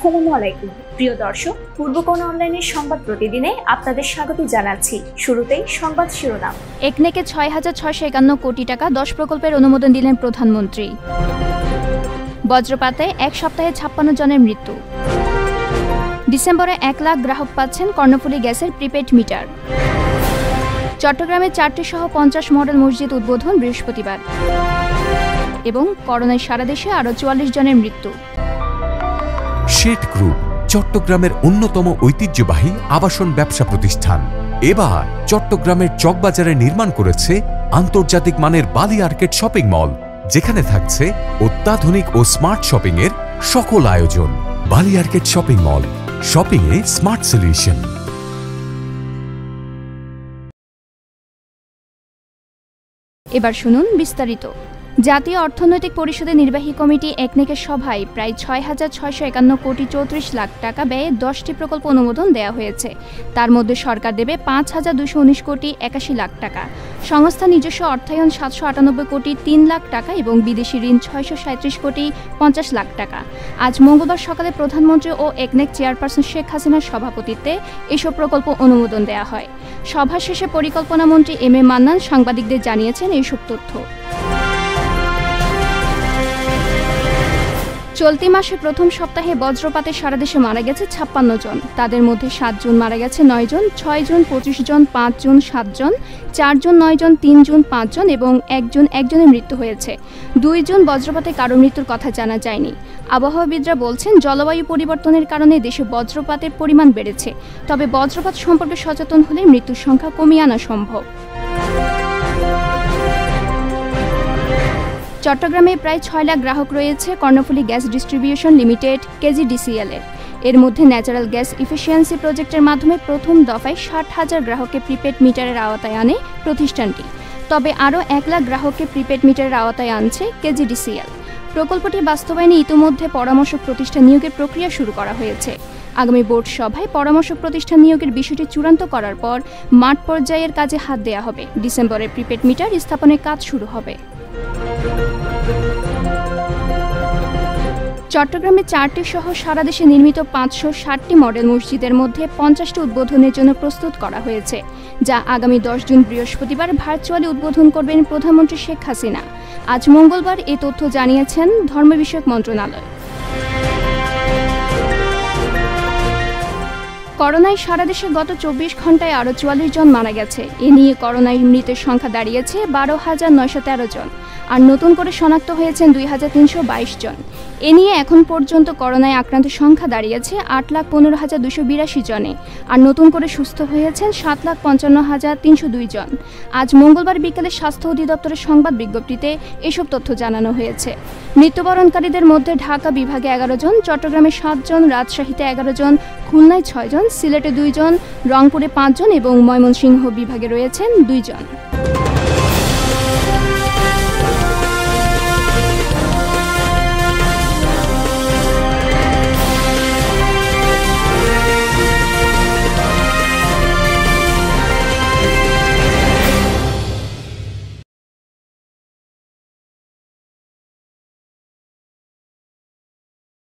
আসসালামু আলাইকুম প্রিয় দর্শক, পূর্বকোণ অনলাইনের সংবাদ প্রতিদিনে আপনাদের স্বাগত জানাচ্ছি। শুরুতেই সংবাদ শিরোনাম। একনেকে ৬,৬৫১ কোটি টাকা ১০ প্রকল্পের অনুমোদন দিলেন প্রধানমন্ত্রী। বজ্রপাতে এক সপ্তাহে ৫৬ জনের মৃত্যু। ডিসেম্বরে ১ লাখ গ্রাহক পাচ্ছেন কর্ণফুলী গ্যাসের প্রিপেড মিটার। চট্টগ্রামে ৪টি সহ ৫০ মডেল মসজিদ উদ্বোধন বৃহস্পতিবার। এবং করোনায় সারা দেশে আরও ৪৪ জনের মৃত্যু। শেড গ্রুপ চট্টগ্রামের অন্যতম ঐতিহ্যবাহী আবাসন ব্যবসা প্রতিষ্ঠান। এবার চট্টগ্রামের চকবাজারে নির্মাণ করেছে আন্তর্জাতিক মানের বালি আর্কেড শপিং মল, যেখানে থাকছে অত্যাধুনিক ও স্মার্ট শপিং এর সকল আয়োজন। Bali arcade shopping mall, shopping এ স্মার্ট সলিউশন। এবার শুনুন বিস্তারিত। জাতীয় অর্থনৈতিক পরিষদের নির্বাহী কমিটি একনেকের সভায় প্রায় ৬,৬৫১ কোটি ৩৪ লাখ টাকা ব্যয়ে ১০টি প্রকল্প অনুমোদন দেওয়া হয়েছে। তার মধ্যে সরকার দেবে ৫,২১৯ কোটি ৮১ লাখ টাকা, সংস্থা নিজস্ব অর্থায়ন ৭৯৮ কোটি ৩ লাখ টাকা এবং বিদেশি ঋণ ৬৩৭ কোটি ৫০ লাখ টাকা। আজ মঙ্গলবার সকালে প্রধানমন্ত্রী ও একনেক চেয়ারপারসন শেখ হাসিনার সভাপতিত্বে এসব প্রকল্প অনুমোদন দেওয়া হয়। সভা শেষে পরিকল্পনামন্ত্রী এম এ মান্নান সাংবাদিকদের জানিয়েছেন এইসব তথ্য। চলতি মাসে প্রথম সপ্তাহে বজ্রপাতে সারা দেশে মারা গেছে ৫৬ জন। তাদের মধ্যে ৭ জন মারা গেছে ৯ জন, ৬ জন ২৫ জন, ৫ জন ৭ জন, ৪ জন ৯ জন, ৩ জন ৫ জন এবং ১জনের মৃত্যু হয়েছে। ২ জন বজ্রপাতে কারো মৃত্যুর কথা জানা যায়নি। আবহাওয়াবিদরা বলছেন জলবায়ু পরিবর্তনের কারণে দেশে বজ্রপাতের পরিমাণ বেড়েছে, তবে বজ্রপাত সম্পর্কে সচেতন হলে মৃত্যুর সংখ্যা কমিয়ে আনা সম্ভব। চট্টগ্রামে প্রায় ৬ লাখ গ্রাহক রয়েছে Karnaphuli gas distribution limited KGDCL এর। এর মধ্যে ন্যাচারাল গ্যাস ইফিসিয়েন্সি প্রজেক্টের মাধ্যমে প্রথম দফায় ৬০,০০০ গ্রাহককে প্রিপেড মিটারের আওতায় আনে প্রতিষ্ঠানটি। তবে আরও ১ লাখ গ্রাহককে প্রিপেড মিটারের আওতায় আনছে কেজিডিসিএল। প্রকল্পটি বাস্তবায়নে ইতিমধ্যে পরামর্শক প্রতিষ্ঠান নিয়োগের প্রক্রিয়া শুরু করা হয়েছে। আগামী বোর্ড সভায় পরামর্শক প্রতিষ্ঠান নিয়োগের বিষয়টি চূড়ান্ত করার পর মাঠ পর্যায়ের কাজে হাত দেওয়া হবে। ডিসেম্বরে প্রিপেড মিটার স্থাপনের কাজ শুরু হবে। চট্টগ্রামে ৪টি সহ সারা দেশে নির্মিত ৫৬০টি মডেল মসজিদের মধ্যে ৫০টি উদ্বোধনের জন্য প্রস্তুত করা হয়েছে, যা আগামী ১০ জুন বৃহস্পতিবার ভার্চুয়ালি উদ্বোধন করবেন প্রধানমন্ত্রী শেখ হাসিনা। আজ মঙ্গলবার এ তথ্য জানিয়েছেন ধর্ম বিষয়ক মন্ত্রণালয়। করোনায় সারা দেশে গত ২৪ ঘন্টায় আরও ৪৪ জন মারা গেছে। এ নিয়ে করোনায় মৃতের সংখ্যা দাঁড়িয়েছে ১২,৯১৩ জন, আর নতুন করে শনাক্ত হয়েছেন ২,৩২২ জন। এ নিয়ে এখন পর্যন্ত করোনায় আক্রান্তের সংখ্যা দাঁড়িয়েছে ৮,১৫,২৮২ জনে, আর নতুন করে সুস্থ হয়েছেন ৭,৫৫,৩০২ জন। আজ মঙ্গলবার বিকেলে স্বাস্থ্য অধিদপ্তরের সংবাদ বিজ্ঞপ্তিতে এসব তথ্য জানানো হয়েছে। মৃত্যুবরণকারীদের মধ্যে ঢাকা বিভাগে ১১ জন, চট্টগ্রামে ৭ জন, রাজশাহীতে 11 জন, খুলনায় 6 জন, সিলেটে 2 জন, রংপুরে 5 জন এবং ময়মনসিংহ বিভাগে রয়েছেন 2 জন।